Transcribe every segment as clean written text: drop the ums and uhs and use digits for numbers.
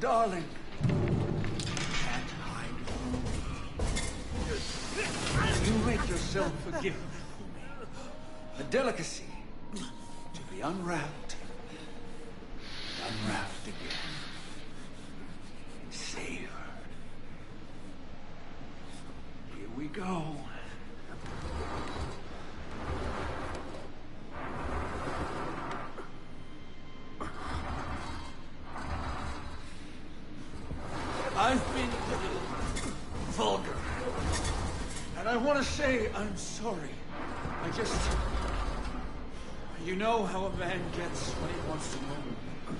darling. Can't hide. You make yourself a gift for me. A delicacy to be unwrapped. Unwrapped again. Savored. Here we go. I've been vulgar, and I want to say I'm sorry. I just... You know how a man gets what he wants to know.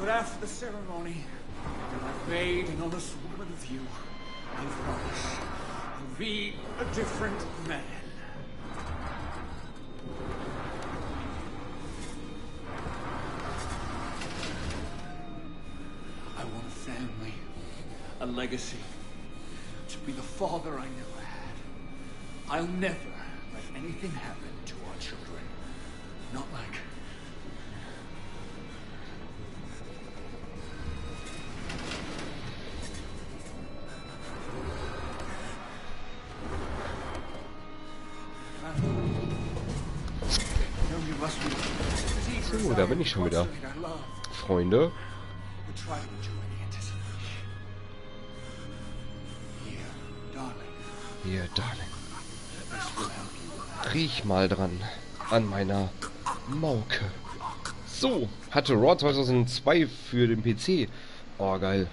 But after the ceremony, I've made an honest woman of you. I promise I'll be a different man. Family, a legacy, to be the father I never had. I'll never let anything happen to our children. Not like... So, da bin ich schon wieder. Freunde. Hier, Darling. Riech mal dran. An meiner Mauke. So, hatte Raw 2002 für den PC. Oh, geil.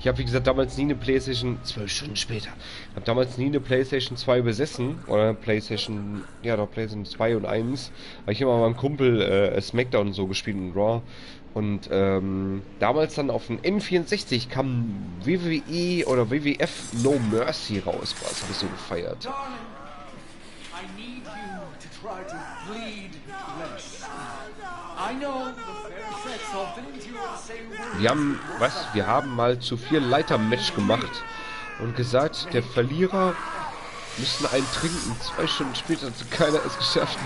Ich habe, wie gesagt, damals nie eine PlayStation... 12 Stunden später. Ich habe damals nie eine PlayStation 2 besessen. Oder PlayStation... Ja, doch, PlayStation 2 und 1. Weil ich immer mit meinem Kumpel Smackdown und so gespielt und Raw. Und damals dann auf den N64 kam WWE oder WWF No Mercy raus. War es ein bisschen gefeiert. Wir haben mal zu 4 Leiter-Match gemacht und gesagt, der Verlierer müssten einen trinken. 2 Stunden später hat keiner es geschafft.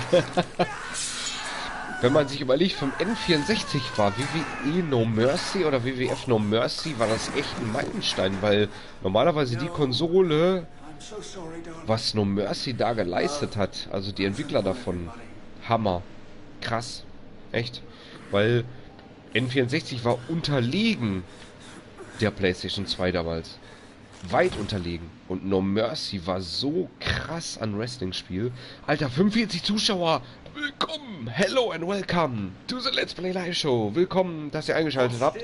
Wenn man sich überlegt, vom N64 war WWE No Mercy oder WWF No Mercy, war das echt ein Meilenstein, weil normalerweise die Konsole, was No Mercy da geleistet hat, also die Entwickler davon, Hammer, krass, echt, weil N64 war unterlegen der PlayStation 2 damals, weit unterlegen, und No Mercy war so krass an Wrestling-Spiel, Alter, 45 Zuschauer! Willkommen, hello and welcome to the Let's Play Live Show. Willkommen, dass ihr eingeschaltet habt.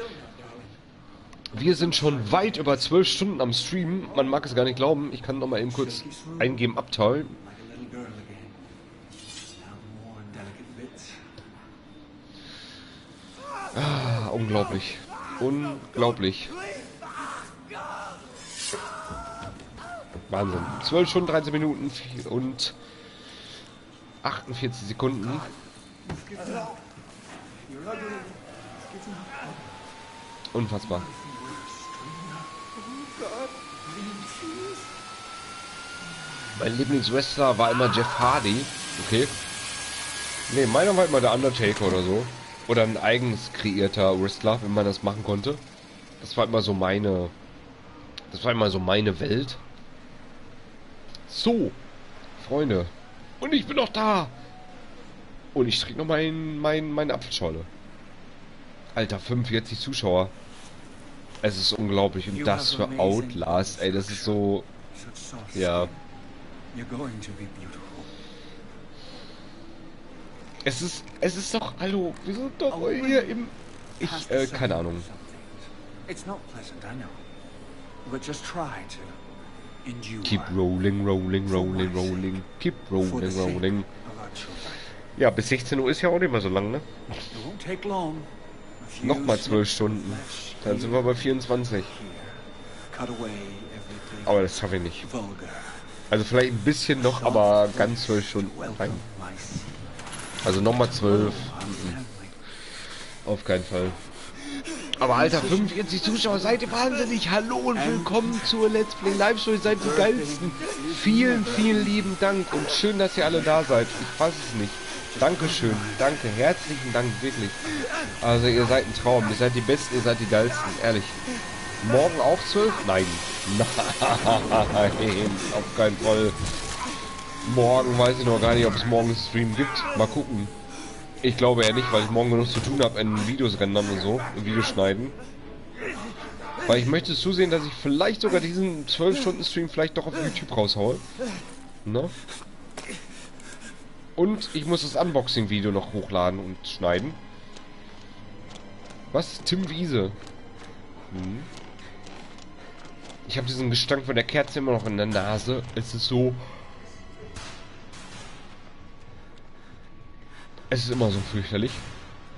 Wir sind schon weit über 12 Stunden am Stream. Man mag es gar nicht glauben. Ich kann noch mal eben kurz eingeben, abteilen. Ah, unglaublich. Unglaublich. Wahnsinn. 12 Stunden, 13 Minuten und... 48 Sekunden. Unfassbar. Mein Lieblingswrestler war immer Jeff Hardy. Okay. Ne, meiner war immer der Undertaker oder so. Oder ein eigens kreierter Wrestler, wenn man das machen konnte. Das war immer so meine... Das war immer so meine Welt. So, Freunde. Und ich bin noch da. Und ich trinke noch meine Apfelschorle. Alter, 45 Zuschauer. Es ist unglaublich. Und das für Outlast. Ey, das ist so... Ja. Es ist doch... Hallo, wir sind doch hier im... Ich, keine Ahnung. Keep rolling, rolling, rolling, rolling. Keep rolling, rolling. Ja, bis 16 Uhr ist ja auch nicht mehr so lang, ne? Nochmal 12 Stunden. Dann sind wir bei 24. Aber das schaffe ich nicht. Also vielleicht ein bisschen noch, aber ganz 12 Stunden rein. Also nochmal 12. Auf keinen Fall. Aber Alter, 45 Zuschauer, seid ihr wahnsinnig? Hallo und willkommen zur Let's Play Live Show, ihr seid die geilsten. Vielen, vielen lieben Dank und schön, dass ihr alle da seid. Ich fasse es nicht. Dankeschön, danke, herzlichen Dank, wirklich. Also ihr seid ein Traum, ihr seid die Besten, ihr seid die Geilsten, ehrlich. Morgen auch 12? Nein. Nein, auf keinen Fall. Morgen weiß ich noch gar nicht, ob es morgen einen Stream gibt. Mal gucken. Ich glaube ja nicht, weil ich morgen genug zu tun habe an Videos rendern und so, Videos schneiden. Weil ich möchte zusehen, dass ich vielleicht sogar diesen 12-Stunden-Stream vielleicht doch auf YouTube raushaue. Ne? Und ich muss das Unboxing-Video noch hochladen und schneiden. Was? Tim Wiese. Hm. Ich habe diesen Gestank von der Kerze immer noch in der Nase. Es ist so... Es ist immer so fürchterlich.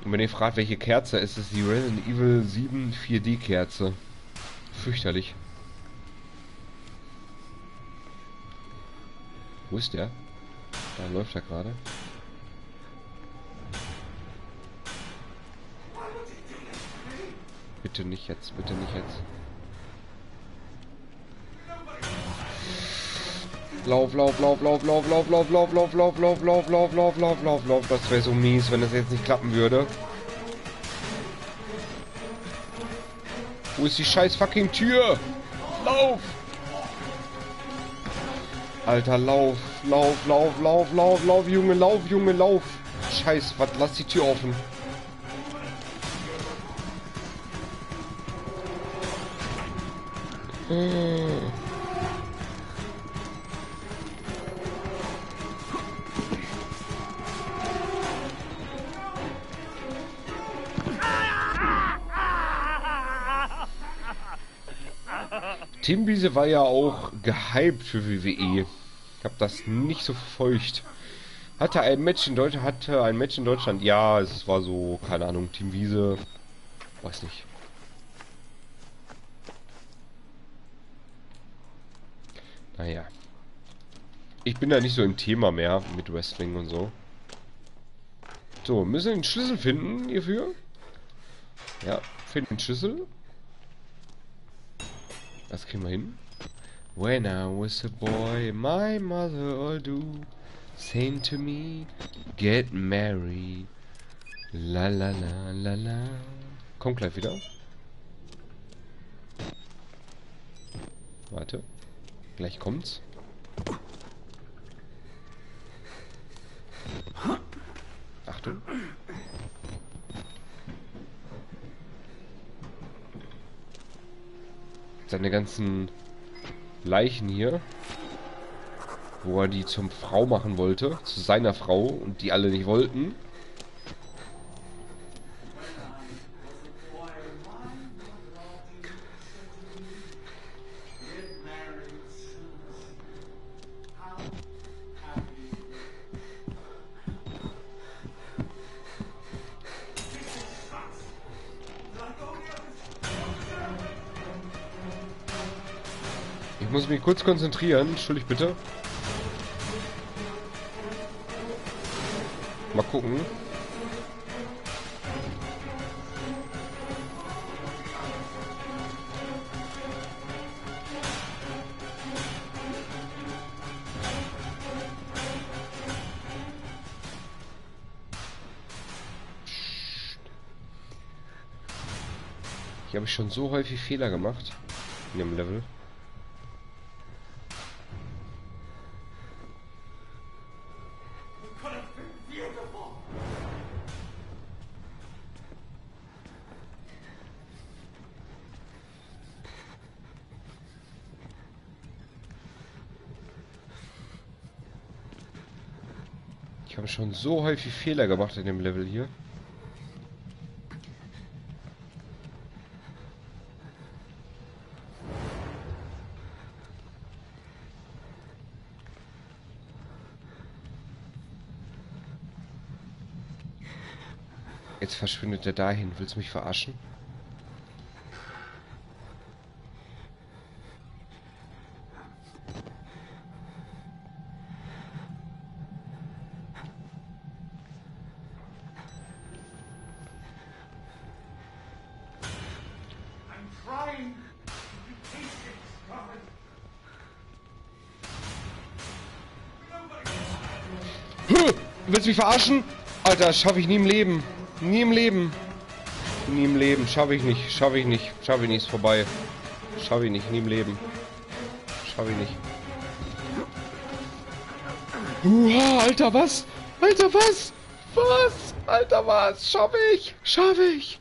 Und wenn ihr fragt, welche Kerze, ist es die Resident Evil 7 4D Kerze. Fürchterlich. Wo ist der? Da läuft er gerade. Bitte nicht jetzt, bitte nicht jetzt. Lauf, lauf, lauf, lauf, lauf, lauf, lauf, lauf, lauf, lauf, lauf, lauf, lauf, lauf, lauf, lauf, lauf. Das wäre so mies, wenn das jetzt nicht klappen würde. Wo ist die scheiß fucking Tür? Lauf! Alter, lauf, lauf, lauf, lauf, lauf, lauf, Junge, lauf, Junge, lauf. Scheiß, was, lass die Tür offen. Tim Wiese war ja auch gehypt für WWE. Ich habe das nicht so verfolgt. Hatte ein Match in Deutschland. Ja, es war so, keine Ahnung, Tim Wiese. Weiß nicht. Naja. Ich bin da nicht so im Thema mehr mit Wrestling und so. So, müssen wir den Schlüssel finden hierfür? Ja, finden den Schlüssel. Das kriegen wir hin. When I was a boy, my mother all do sang to me, get married. La la la la la. Komm gleich wieder. Warte. Gleich kommt's. Achtung. Seine ganzen Leichen hier, wo er die zum Frau machen wollte, zu seiner Frau, und die alle nicht wollten. Kurz konzentrieren, entschuldigt bitte. Mal gucken. Hier habe ich schon so häufig Fehler gemacht in dem Level. Schon so häufig Fehler gemacht in dem Level hier. Jetzt verschwindet er dahin. Willst du mich verarschen? Willst du mich verarschen? Alter, schaffe ich nie im Leben. Nie im Leben. Nie im Leben. Schaffe ich nicht. Schaffe ich nicht. Schaffe ich nicht. Ist vorbei. Schaffe ich nicht. Nie im Leben. Schaffe ich nicht. Uah, Alter, was? Alter, was? Was? Alter, was? Schaffe ich? Schaffe ich?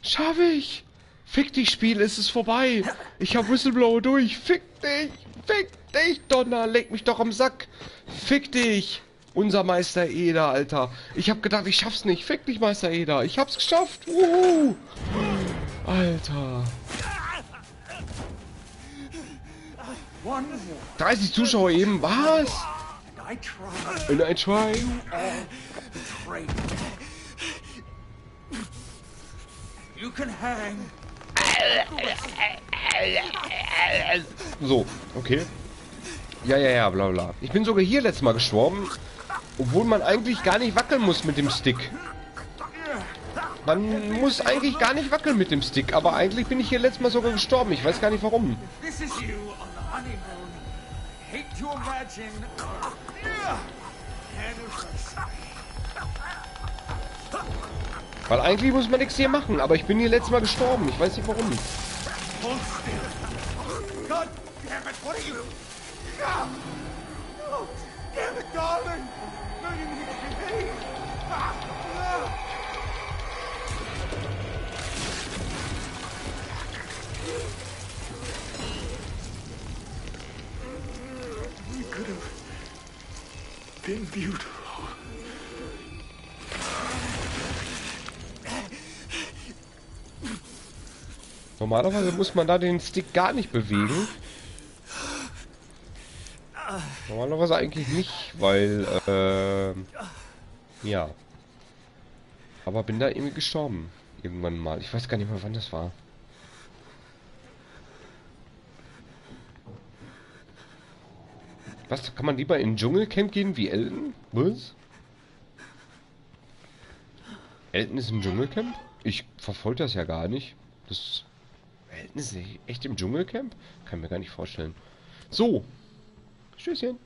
Schaffe ich? Fick dich, Spiel. Es ist vorbei. Ich hab Whistleblower durch. Fick dich. Fick dich, Donner. Leck mich doch am Sack. Fick dich. Unser Meister Eder, Alter. Ich hab gedacht, ich schaff's nicht. Fick dich, Meister Eder. Ich hab's geschafft. Uhu. Alter. 30 Zuschauer eben. Was? And I try. You can hang. So, okay. Ja, bla bla. Ich bin sogar hier letztes Mal gestorben. Obwohl man eigentlich gar nicht wackeln muss mit dem Stick. Man muss eigentlich gar nicht wackeln mit dem Stick, aber eigentlich bin ich hier letztes Mal sogar gestorben. Ich weiß gar nicht warum. Weil eigentlich muss man nichts hier machen, aber ich bin hier letztes Mal gestorben. Ich weiß nicht warum. Been beautiful. Normalerweise muss man da den Stick gar nicht bewegen. Normalerweise eigentlich nicht, weil ja. Aber bin da irgendwie gestorben irgendwann mal. Ich weiß gar nicht mehr, wann das war. Was? Kann man lieber in Dschungelcamp gehen wie Ailton? Was? Ailton ist im Dschungelcamp? Ich verfolge das ja gar nicht. Das Ailton ist echt im Dschungelcamp? Kann mir gar nicht vorstellen. So. Tschüsschen.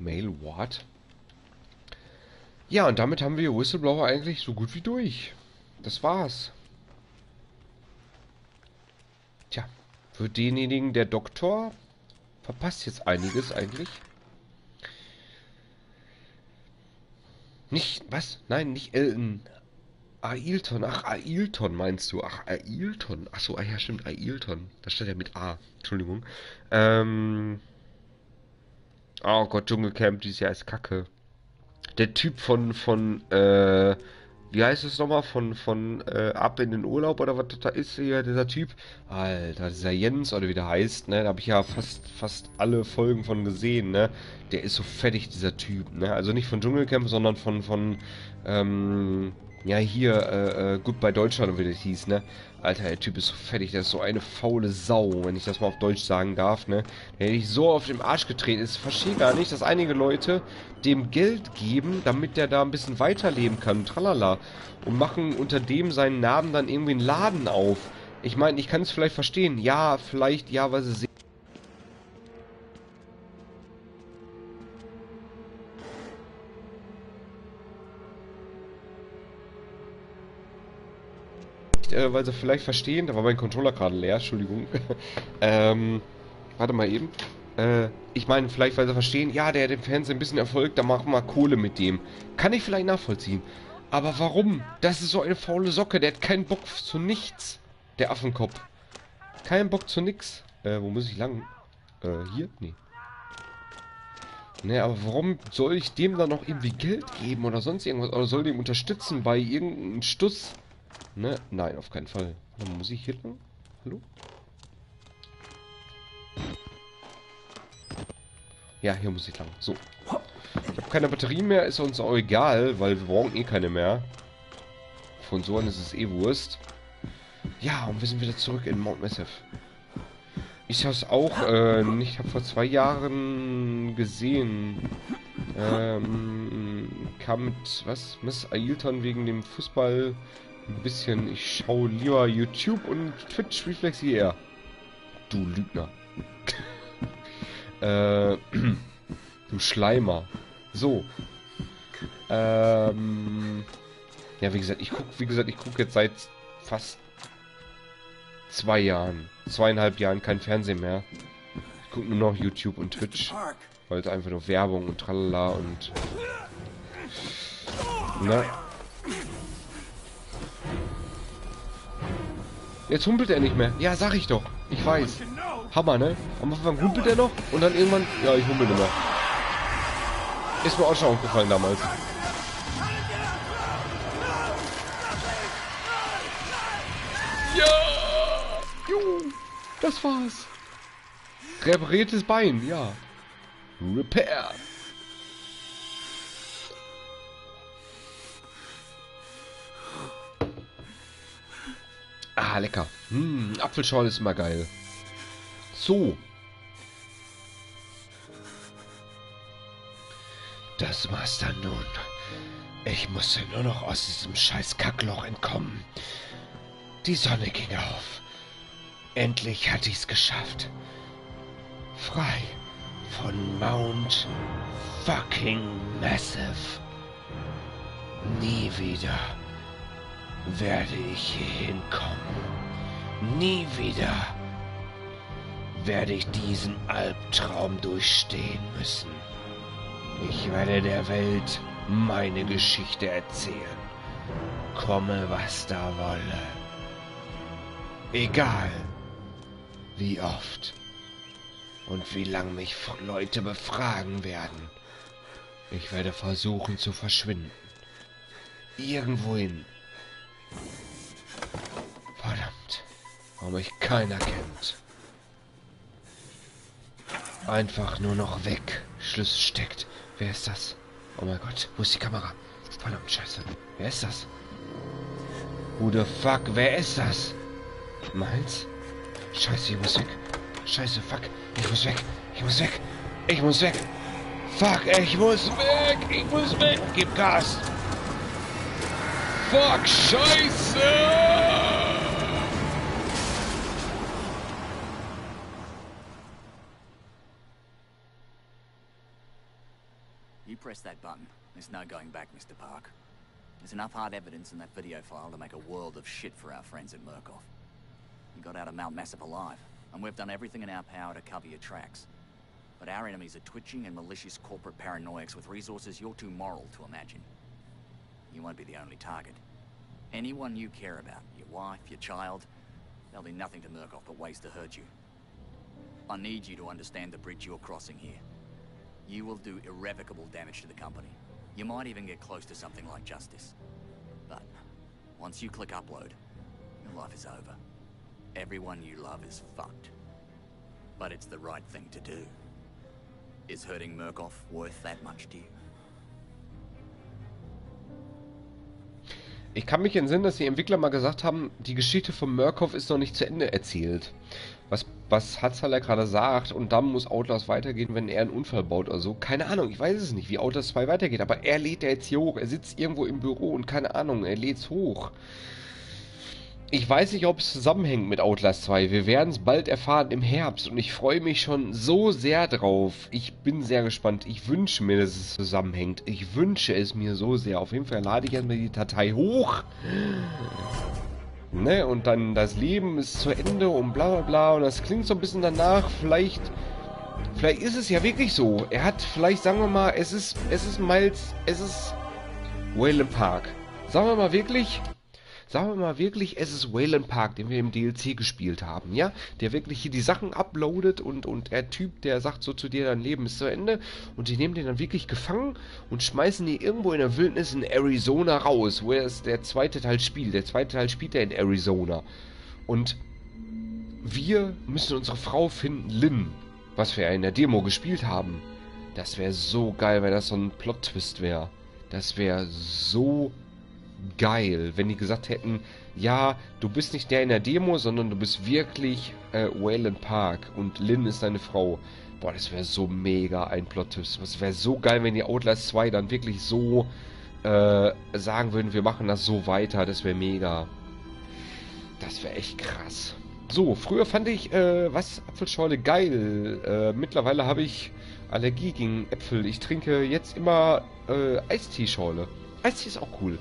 Mail what? Ja, und damit haben wir Whistleblower eigentlich so gut wie durch. Das war's. Tja, für denjenigen, der Doktor verpasst jetzt einiges eigentlich. Nicht, was? Nein, nicht Ailton. Ailton, ach, Ailton meinst du? Ach, Ailton. Ach so, ja, stimmt, Ailton. Da steht ja mit A. Entschuldigung. Oh Gott, Dschungelcamp dieses Jahr ist kacke. Der Typ von wie heißt es nochmal? Von ab in den Urlaub oder was da ist hier, dieser Typ? Alter, dieser Jens oder wie der heißt, ne? Da habe ich ja fast alle Folgen von gesehen, ne? Der ist so fettig, dieser Typ, ne? Also nicht von Dschungelcamp, sondern ja, hier, Goodbye Deutschland, oder wie das hieß, ne? Alter, der Typ ist so fettig, der ist so eine faule Sau, wenn ich das mal auf Deutsch sagen darf, ne? Der hätte ich so auf den Arsch getreten. Ich verstehe gar nicht, dass einige Leute dem Geld geben, damit der da ein bisschen weiterleben kann, tralala. Und machen unter dem seinen Namen dann irgendwie einen Laden auf. Ich meine, ich kann es vielleicht verstehen. Ja, vielleicht, ja, weil sie sehen. Weil sie vielleicht verstehen, da war mein Controller gerade leer, Entschuldigung. Warte mal eben. Ich meine, vielleicht weil sie verstehen, ja, der hat im Fernsehen ein bisschen Erfolg, da machen wir Kohle mit dem. Kann ich vielleicht nachvollziehen. Aber warum? Das ist so eine faule Socke, der hat keinen Bock zu nichts. Der Affenkopf. Keinen Bock zu nix. Wo muss ich lang? Hier? Nee. Ne, aber warum soll ich dem dann noch irgendwie Geld geben oder sonst irgendwas? Oder soll dem unterstützen bei irgendeinem Stuss? Ne? Nein, auf keinen Fall. Dann muss ich hier lang? Hallo? Ja, hier muss ich lang. So. Ich habe keine Batterie mehr. Ist uns auch egal, weil wir brauchen eh keine mehr. Von so an ist es eh Wurst. Ja, und wir sind wieder zurück in Mount Massive. Ich hab's auch, ich habe vor 2 Jahren gesehen, kam mit, was? Miss Ailton wegen dem Fußball. Ein bisschen, ich schaue lieber YouTube und Twitch Reflex hier. Du Lügner. Du Schleimer. So. Ja, wie gesagt, ich gucke jetzt seit fast 2,5 Jahren kein Fernsehen mehr. Ich gucke nur noch YouTube und Twitch. Weil es einfach nur Werbung und tralala und... Na? Jetzt humpelt er nicht mehr. Ja, sag ich doch. Ich weiß. Hammer, ne? Am Anfang humpelt er noch und dann irgendwann... Ja, ich humpel immer. Ist mir auch schon aufgefallen damals. Ja! Jo! Das war's. Repariertes Bein, ja. Repair! Ah, lecker. Apfelschorle ist immer geil. So. Das war's dann nun. Ich musste nur noch aus diesem scheiß Kackloch entkommen. Die Sonne ging auf. Endlich hatte ich's geschafft. Frei von Mount fucking Massive. Nie wieder werde ich hier hinkommen. Nie wieder werde ich diesen Albtraum durchstehen müssen. Ich werde der Welt meine Geschichte erzählen. Komme, was da wolle. Egal, wie oft und wie lange mich Leute befragen werden. Ich werde versuchen zu verschwinden. Irgendwohin. Verdammt, warum mich keiner kennt. Einfach nur noch weg. Schlüssel steckt. Wer ist das? Oh mein Gott, wo ist die Kamera? Verdammt, scheiße. Wer ist das? Who the fuck, wer ist das? Meins? Scheiße, ich muss weg. Scheiße, fuck. Ich muss weg. Ich muss weg. Ich muss weg. Fuck, ich muss weg. Ich muss weg. Gib Gas. Fuck, scheiße! You press that button. There's no going back, Mr. Park. There's enough hard evidence in that video file to make a world of shit for our friends at Murkoff. You got out of Mount Massive alive, and we've done everything in our power to cover your tracks. But our enemies are twitching and malicious corporate paranoiacs with resources you're too moral to imagine. You won't be the only target. Anyone you care about, your wife, your child, they'll do nothing to Murkoff but ways to hurt you. I need you to understand the bridge you're crossing here. You will do irrevocable damage to the company. You might even get close to something like justice. But once you click upload, your life is over. Everyone you love is fucked. But it's the right thing to do. Is hurting Murkoff worth that much to you? Ich kann mich entsinnen, dass die Entwickler mal gesagt haben, die Geschichte von Murkoff ist noch nicht zu Ende erzählt. Was Hatzhaler gerade sagt, und dann muss Outlast weitergehen, wenn er einen Unfall baut oder so. Keine Ahnung, ich weiß es nicht, wie Outlast 2 weitergeht, aber er lädt ja jetzt hier hoch. Er sitzt irgendwo im Büro und keine Ahnung, er lädt's hoch. Ich weiß nicht, ob es zusammenhängt mit Outlast 2. Wir werden es bald erfahren im Herbst und ich freue mich schon so sehr drauf. Ich bin sehr gespannt. Ich wünsche mir, dass es zusammenhängt. Ich wünsche es mir so sehr. Auf jeden Fall lade ich erstmal die Datei hoch. Ne? Und dann das Leben ist zu Ende und bla bla bla. Und das klingt so ein bisschen danach. Vielleicht ist es ja wirklich so. Er hat vielleicht, sagen wir mal, es ist Waylon Park. Sagen wir mal wirklich, es ist Waylon Park, den wir im DLC gespielt haben, ja? Der wirklich hier die Sachen uploadet und der Typ, der sagt so zu dir, dein Leben ist zu Ende. Und die nehmen den dann wirklich gefangen und schmeißen ihn irgendwo in der Wildnis in Arizona raus, wo er es der zweite Teil spielt. Der zweite Teil spielt er in Arizona. Und wir müssen unsere Frau finden, Lynn, was wir ja in der Demo gespielt haben. Das wäre so geil, wenn das so ein Plot-Twist wäre. Das wäre so geil, wenn die gesagt hätten, ja, du bist nicht der in der Demo, sondern du bist wirklich Waylon Park und Lynn ist deine Frau. Boah, das wäre so mega ein Plot-Twist. Das wäre so geil, wenn die Outlast 2 dann wirklich so sagen würden, wir machen das so weiter. Das wäre mega. Das wäre echt krass. So, früher fand ich, Apfelschorle geil. Mittlerweile habe ich Allergie gegen Äpfel. Ich trinke jetzt immer Eistee-Schorle. Eistee ist auch cool.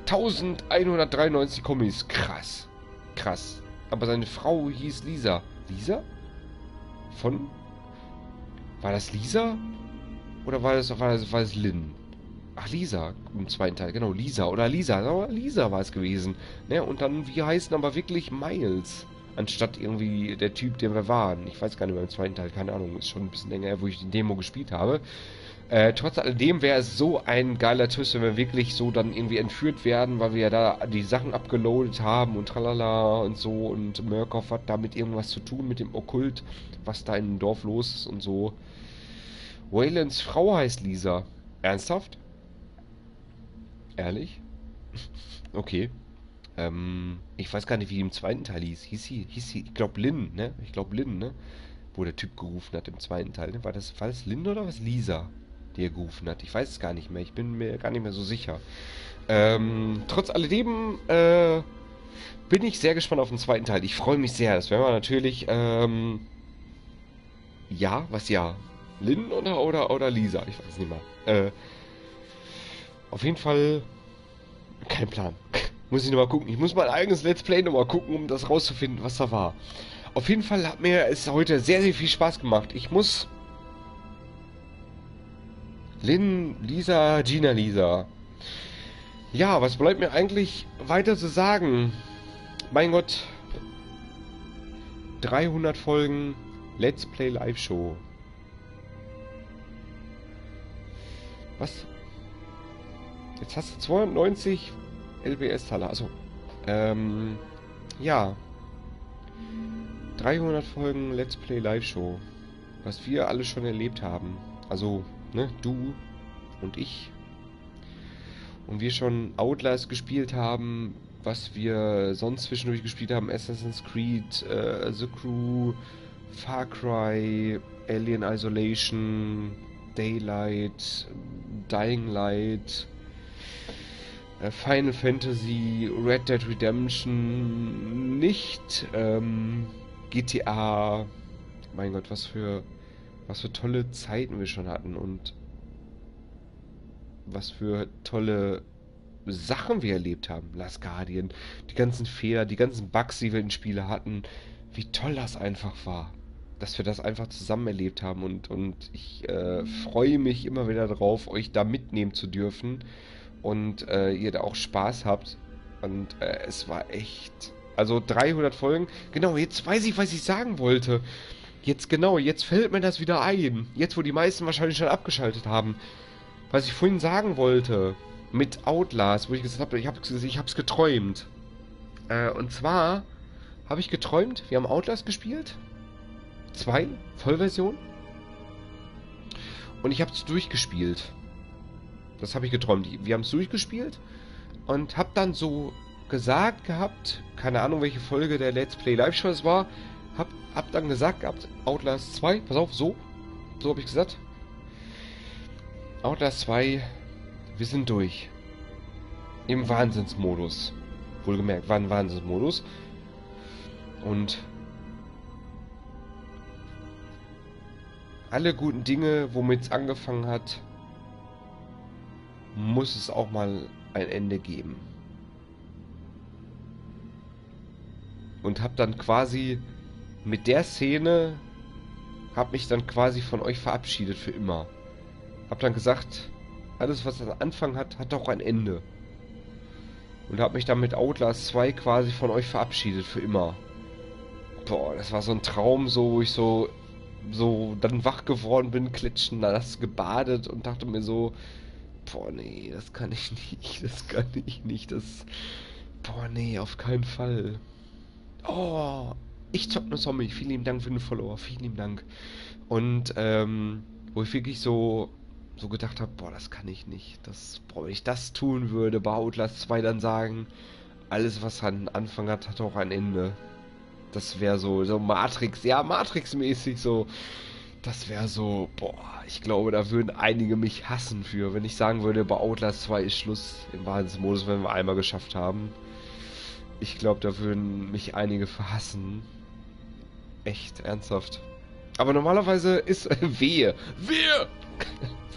1193 Kommis. Krass. Krass. Aber seine Frau hieß Lisa. Lisa? Von? War das Lisa? Oder war das Lynn? Ach, Lisa, im zweiten Teil, genau, Lisa, oder Lisa, Lisa war es gewesen. Naja, und dann, wir heißen aber wirklich Miles, anstatt irgendwie der Typ, den wir waren. Ich weiß gar nicht mehr im zweiten Teil, keine Ahnung, ist schon ein bisschen länger her, wo ich die Demo gespielt habe. Trotz alledem wäre es so ein geiler Twist, wenn wir wirklich so dann irgendwie entführt werden, weil wir ja da die Sachen abgeloadet haben und tralala und so, und Murkoff hat damit irgendwas zu tun mit dem Okkult, was da im Dorf los ist und so. Waylons Frau heißt Lisa. Ernsthaft? Ehrlich? Okay. Ich weiß gar nicht, wie im zweiten Teil hieß. Hieß sie, ich glaube Lynn, ne? Wo der Typ gerufen hat im zweiten Teil, ne? War das Lynn oder was? Lisa, die er gerufen hat. Ich weiß es gar nicht mehr. Ich bin mir gar nicht mehr so sicher. Trotz alledem, bin ich sehr gespannt auf den zweiten Teil. Ich freue mich sehr. Das werden wir natürlich, ja, was ja? Lynn oder Lisa? Ich weiß nicht mehr. Auf jeden Fall kein Plan. Muss ich nochmal gucken. Ich muss mein eigenes Let's Play nochmal gucken, um das rauszufinden, was da war. Auf jeden Fall hat mir es heute sehr, sehr viel Spaß gemacht. Ich muss Lynn, Lisa, Gina, Lisa. Ja, was bleibt mir eigentlich weiter zu sagen? Mein Gott. 300 Folgen Let's Play Live Show. Was? Jetzt hast du 290 LBS-Taler. Achso. Ja. 300 Folgen Let's Play Live Show. Was wir alle schon erlebt haben. Also, ne, du und ich. Und wir schon Outlast gespielt haben. Was wir sonst zwischendurch gespielt haben. Assassin's Creed, The Crew, Far Cry, Alien Isolation, Daylight, Dying Light, Final Fantasy, Red Dead Redemption, nicht, GTA, mein Gott, was für tolle Zeiten wir schon hatten und was für tolle Sachen wir erlebt haben. Last Guardian, die ganzen Fehler, die ganzen Bugs, die wir in Spiele hatten, wie toll das einfach war, dass wir das einfach zusammen erlebt haben, und ich freue mich immer wieder drauf, euch da mitnehmen zu dürfen. Und ihr da auch Spaß habt. Und es war echt... Also 300 Folgen... Genau, jetzt weiß ich, was ich sagen wollte. Jetzt genau, jetzt fällt mir das wieder ein. Jetzt, wo die meisten wahrscheinlich schon abgeschaltet haben. Was ich vorhin sagen wollte. Mit Outlast, wo ich gesagt habe, ich hab's geträumt. Und zwar habe ich geträumt, wir haben Outlast gespielt. 2, Vollversion. Und ich habe es durchgespielt. Das habe ich geträumt. Wir haben es durchgespielt und habe dann so gesagt gehabt, keine Ahnung, welche Folge der Let's Play Live Show es war, hab dann gesagt gehabt, Outlast 2, pass auf, so habe ich gesagt. Outlast 2, wir sind durch. Im Wahnsinnsmodus. Wohlgemerkt, war ein Wahnsinnsmodus. Und alle guten Dinge, womit es angefangen hat, muss es auch mal ein Ende geben. Und hab dann quasi mit der Szene, hab mich dann quasi von euch verabschiedet für immer. Hab dann gesagt, alles was einen Anfang hat, hat auch ein Ende. Und hab mich dann mit Outlast 2 quasi von euch verabschiedet für immer. Boah, das war so ein Traum, so wo ich so dann wach geworden bin, klitschnass gebadet und dachte mir so, boah, nee, das kann ich nicht, das... Boah, nee, auf keinen Fall. Oh, ich zock nur Zombie, vielen lieben Dank für den Follower, vielen lieben Dank. Und, wo ich wirklich so gedacht habe, boah, das kann ich nicht, boah, wenn ich das tun würde, bei Outlast 2 dann sagen, alles was einen Anfang hat, hat auch ein Ende. Das wäre so Matrix, ja, Matrix-mäßig so... Das wäre so, boah, ich glaube, da würden einige mich hassen für, wenn ich sagen würde, bei Outlast 2 ist Schluss im Wahnsinnsmodus, wenn wir einmal geschafft haben. Ich glaube, da würden mich einige verhassen. Echt, ernsthaft. Aber normalerweise ist Wehe. Wehe!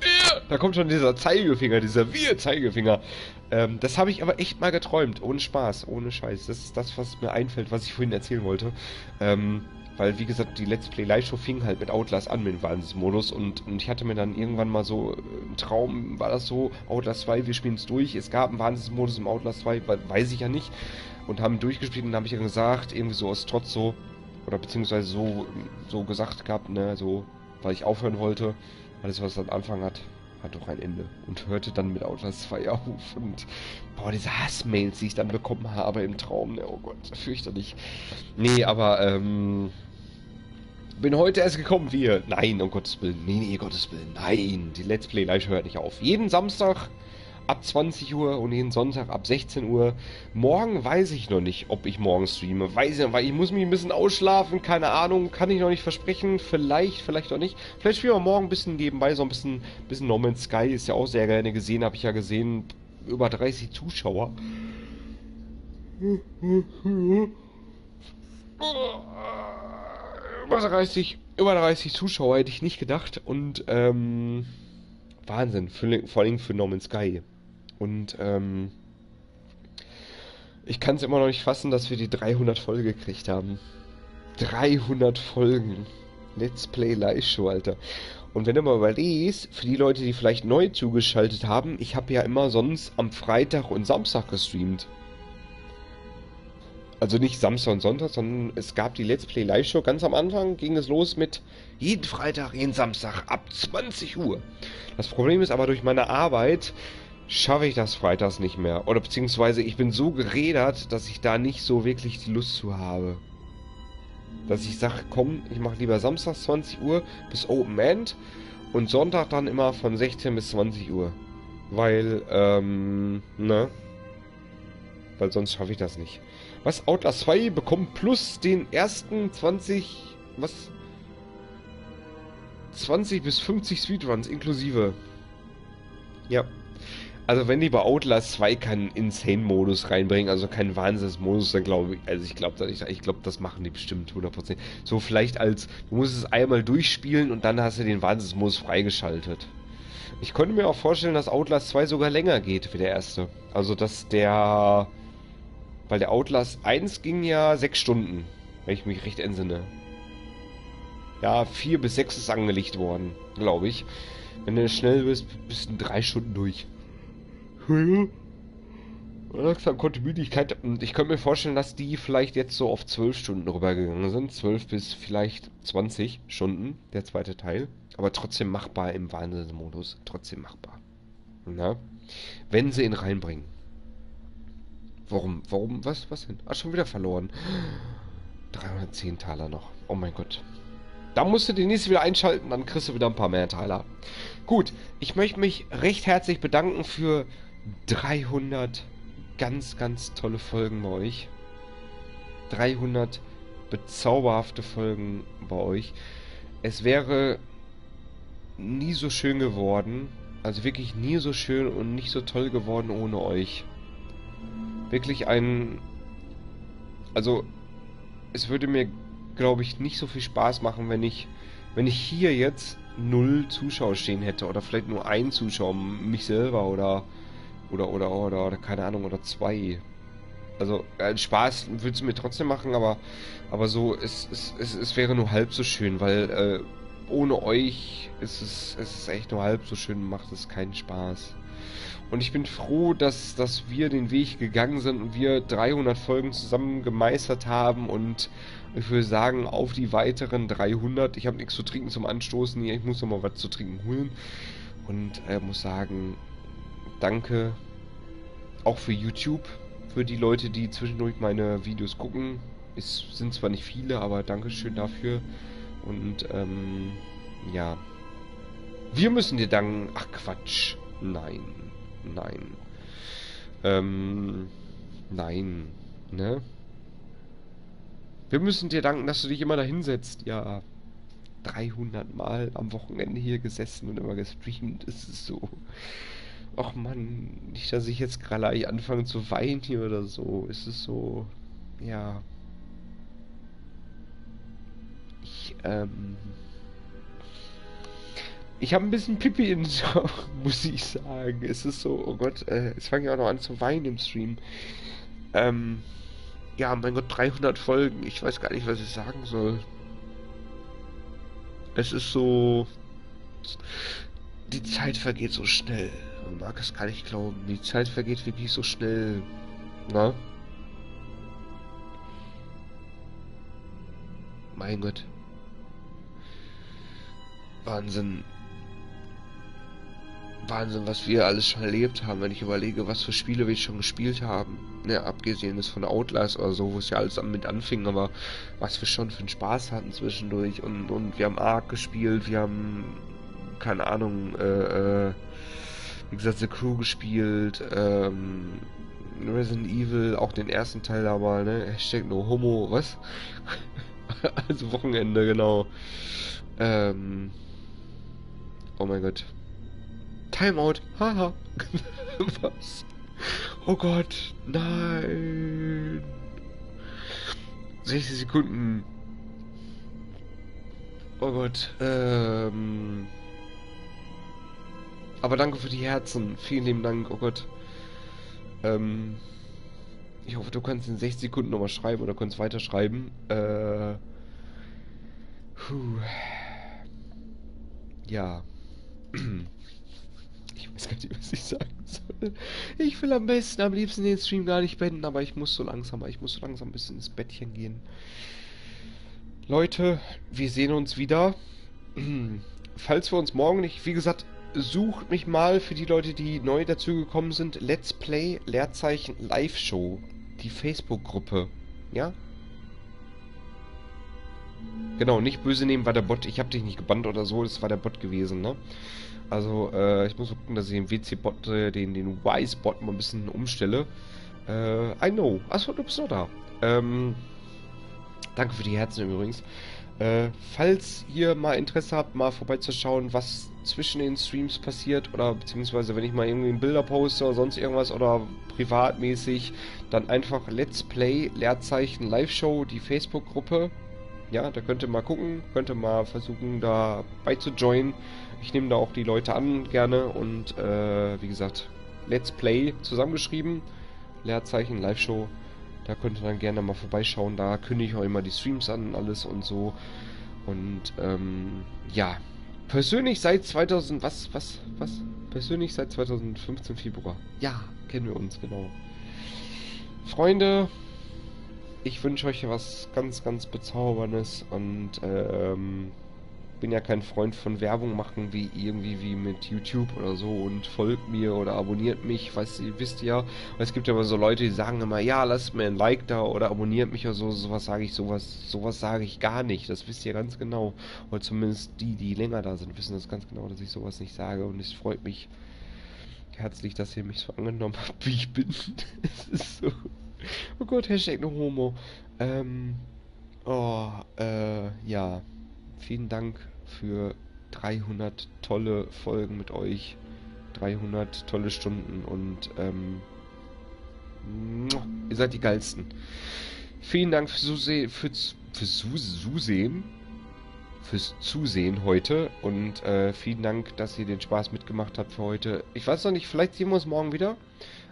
Wehe! Da kommt schon dieser Zeigefinger, dieser Wehe-Zeigefinger. Das habe ich aber echt mal geträumt. Ohne Spaß, ohne Scheiß. Das ist das, was mir einfällt, was ich vorhin erzählen wollte. Weil, wie gesagt, die Let's Play Live Show fing halt mit Outlast an, mit dem Wahnsinnsmodus. Und ich hatte mir dann irgendwann mal so einen Traum, war das so, Outlast 2, wir spielen es durch. Es gab einen Wahnsinnsmodus im Outlast 2, weiß ich ja nicht. Und haben durchgespielt und habe ich dann gesagt, irgendwie so aus Trotz so, oder beziehungsweise so gesagt gehabt, ne, so, weil ich aufhören wollte. Alles, was am Anfang hat, hat doch ein Ende. Und hörte dann mit Outlast 2 auf. Und, boah, diese Hassmails, die ich dann bekommen habe im Traum, ne, oh Gott, fürchterlich. Nee, aber, bin heute erst gekommen, wir. Nein, um Gottes Willen. Nee, Gottes Willen. Nein, die Let's Play Live hört nicht auf. Jeden Samstag ab 20 Uhr und jeden Sonntag ab 16 Uhr. Morgen weiß ich noch nicht, ob ich morgen streame. Weiß ich noch, weil ich muss mich ein bisschen ausschlafen. Keine Ahnung, kann ich noch nicht versprechen. Vielleicht noch nicht. Vielleicht spielen wir morgen ein bisschen nebenbei, so ein bisschen No Man's Sky. Ist ja auch sehr gerne gesehen, habe ich ja gesehen. Über 30 Zuschauer. Über 30 Zuschauer hätte ich nicht gedacht und Wahnsinn, vor allem für No Man's Sky. Und ich kann es immer noch nicht fassen, dass wir die 300 Folgen gekriegt haben. 300 Folgen. Let's Play Live Show, Alter. Und wenn du mal überlegst, für die Leute, die vielleicht neu zugeschaltet haben, ich habe ja immer sonst am Freitag und Samstag gestreamt. Also nicht Samstag und Sonntag, sondern es gab die Let's Play Live Show. Ganz am Anfang ging es los mit jeden Freitag, jeden Samstag ab 20 Uhr. Das Problem ist aber, durch meine Arbeit schaffe ich das freitags nicht mehr. Oder beziehungsweise ich bin so gerädert, dass ich da nicht so wirklich die Lust zu habe. Dass ich sage, komm, ich mache lieber Samstag 20 Uhr bis Open End und Sonntag dann immer von 16 bis 20 Uhr. Weil, ne? Weil sonst schaffe ich das nicht. Was? Outlast 2 bekommt plus den ersten 20 bis 50 Speedruns inklusive. Ja. Also wenn die bei Outlast 2 keinen Insane-Modus reinbringen, also keinen Wahnsinns-Modus, dann glaube ich, also ich glaube, das machen die bestimmt 100%. So vielleicht als, du musst es einmal durchspielen und dann hast du den Wahnsinns-Modus freigeschaltet. Ich könnte mir auch vorstellen, dass Outlast 2 sogar länger geht wie der erste. Also, dass der... Weil der Outlast 1 ging ja 6 Stunden, wenn ich mich recht entsinne. Ja, 4 bis 6 ist angelegt worden, glaube ich. Wenn du schnell bist, bist du 3 Stunden durch. Langsam konnte Müdigkeit... Und ich könnte mir vorstellen, dass die vielleicht jetzt so auf 12 Stunden rübergegangen sind. 12 bis vielleicht 20 Stunden, der zweite Teil. Aber trotzdem machbar im Wahnsinnsmodus. Trotzdem machbar. Na? Wenn sie ihn reinbringen. Warum? Warum? Was? Was denn? Ah, schon wieder verloren. 310 Taler noch. Oh mein Gott. Da musst du den nächsten wieder einschalten, dann kriegst du wieder ein paar mehr Taler. Gut, ich möchte mich recht herzlich bedanken für 300 ganz, ganz tolle Folgen bei euch. 300 bezauberhafte Folgen bei euch. Es wäre nie so schön geworden, also wirklich nie so schön und nicht so toll geworden ohne euch. Wirklich ein... Also, es würde mir, glaube ich, nicht so viel Spaß machen, wenn ich hier jetzt 0 Zuschauer stehen hätte oder vielleicht nur 1 Zuschauer, mich selber oder keine Ahnung, oder 2. Also, Spaß würde es mir trotzdem machen, aber so, es wäre nur halb so schön, weil... ohne euch ist es echt nur halb so schön, macht es keinen Spaß. Und ich bin froh, dass wir den Weg gegangen sind und wir 300 Folgen zusammen gemeistert haben. Und ich würde sagen, auf die weiteren 300, ich habe nichts zu trinken zum Anstoßen hier, ich muss nochmal was zu trinken holen. Und muss sagen, danke auch für YouTube, für die Leute, die zwischendurch meine Videos gucken. Es sind zwar nicht viele, aber Dankeschön dafür. Und, ja. Wir müssen dir danken. Ach, Quatsch. Nein. Nein. Nein. Ne? Wir müssen dir danken, dass du dich immer da hinsetzt. Ja. 300 Mal am Wochenende hier gesessen und immer gestreamt. Es ist so. Ach Mann, nicht, dass ich jetzt gerade gleich anfange zu weinen hier oder so. Es ist so, ja. Ich habe ein bisschen Pipi in den Augen, muss ich sagen. Es ist so, oh Gott, es fange ja auch noch an zu weinen im Stream. Ja, mein Gott, 300 Folgen. Ich weiß gar nicht, was ich sagen soll. Es ist so... Die Zeit vergeht so schnell. Man mag es gar nicht glauben. Die Zeit vergeht wirklich so schnell. Na? Mein Gott. Wahnsinn. Wahnsinn, was wir alles schon erlebt haben, wenn ich überlege, was für Spiele wir schon gespielt haben. Ja, abgesehen ist von Outlast oder so, wo es ja alles mit anfing, aber was wir schon für einen Spaß hatten zwischendurch. Und wir haben Ark gespielt, wir haben, keine Ahnung, wie gesagt, The Crew gespielt, Resident Evil, auch den ersten Teil da mal, ne? Hashtag No Homo, was? Also Wochenende, genau. Oh mein Gott. Timeout. Haha. Was? Oh Gott. Nein. 60 Sekunden. Oh Gott. Aber danke für die Herzen. Vielen lieben Dank. Oh Gott. Ich hoffe, du kannst in 60 Sekunden nochmal schreiben oder kannst weiterschreiben. Puh. Ja. Ich weiß gar nicht, was ich sagen soll. Ich will am liebsten den Stream gar nicht beenden, aber ich muss so langsam ein bisschen ins Bettchen gehen. Leute, wir sehen uns wieder. Falls wir uns morgen nicht, wie gesagt, sucht mich mal für die Leute, die neu dazugekommen sind. Let's Play, Leerzeichen, Live Show. Die Facebook-Gruppe. Ja? Genau, nicht böse nehmen, war der Bot. Ich habe dich nicht gebannt oder so, das war der Bot gewesen, ne? Also, ich muss gucken, dass ich den WC-Bot, den Wise-Bot mal ein bisschen umstelle. I know. Achso, du bist noch da. Danke für die Herzen übrigens. Falls ihr mal Interesse habt, mal vorbeizuschauen, was zwischen den Streams passiert, oder beziehungsweise wenn ich mal irgendwie Bilder poste oder sonst irgendwas, oder privatmäßig, dann einfach Let's Play, Leerzeichen, Live-Show, die Facebook-Gruppe. Ja, da könnt ihr mal gucken, könnt ihr mal versuchen, da beizujoinen. Ich nehme da auch die Leute an, gerne. Und wie gesagt, Let's Play zusammengeschrieben, Leerzeichen, Live-Show. Da könnt ihr dann gerne mal vorbeischauen. Da kündige ich auch immer die Streams an und alles und so. Und ja, persönlich seit 2000... Was? Persönlich seit 2015 Februar. Ja, kennen wir uns, genau. Freunde... Ich wünsche euch was ganz, ganz Bezauberndes und bin ja kein Freund von Werbung machen, wie irgendwie wie mit YouTube oder so, und folgt mir oder abonniert mich, weißt ihr, wisst ja. Es gibt ja immer so Leute, die sagen immer, ja, lasst mir ein Like da oder abonniert mich oder so, sowas sage ich gar nicht, das wisst ihr ganz genau. Oder zumindest die, die länger da sind, wissen das ganz genau, dass ich sowas nicht sage, und es freut mich herzlich, dass ihr mich so angenommen habt, wie ich bin. Es ist so... Oh Gott, Hashtag No Homo. Ja. Vielen Dank für 300 tolle Folgen mit euch. 300 tolle Stunden und, ihr seid die geilsten. Vielen Dank fürs Zusehen heute, und vielen Dank, dass ihr den Spaß mitgemacht habt für heute. Ich weiß noch nicht, vielleicht sehen wir uns morgen wieder.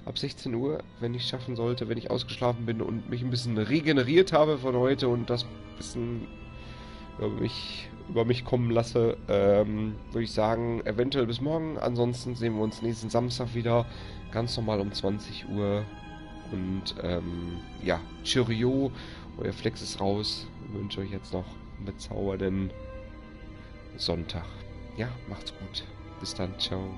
Ab 16 Uhr, wenn ich es schaffen sollte, wenn ich ausgeschlafen bin und mich ein bisschen regeneriert habe von heute und das ein bisschen über mich kommen lasse, würde ich sagen, eventuell bis morgen. Ansonsten sehen wir uns nächsten Samstag wieder, ganz normal um 20 Uhr. Und ja, Cheerio, euer Flex ist raus. Ich wünsche euch jetzt noch einen bezaubernden Sonntag. Ja, macht's gut. Bis dann, ciao.